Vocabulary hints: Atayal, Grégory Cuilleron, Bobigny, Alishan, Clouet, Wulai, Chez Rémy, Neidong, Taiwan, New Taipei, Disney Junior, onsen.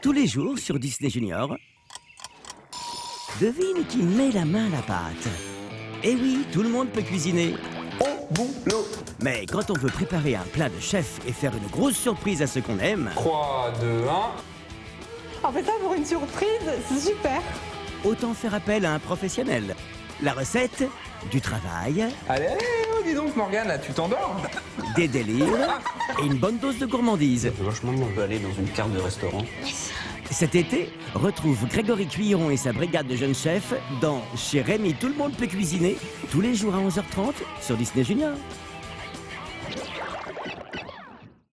tous les jours sur Disney Junior. Devine qui met la main à la pâte. Eh oui, tout le monde peut cuisiner. Au boulot. Mais quand on veut préparer un plat de chef et faire une grosse surprise à ceux qu'on aime... 3, 2, 1... En fait, ça, pour une surprise, c'est super. Autant faire appel à un professionnel. La recette, du travail... Allez, dis donc, Morgane, là, tu t'endors. Des délires et une bonne dose de gourmandise. Vachement, on peut aller dans une carte de restaurant. Cet été, retrouve Grégory Cuilleron et sa brigade de jeunes chefs dans Chez Rémy, tout le monde peut cuisiner, tous les jours à 11h30 sur Disney Junior.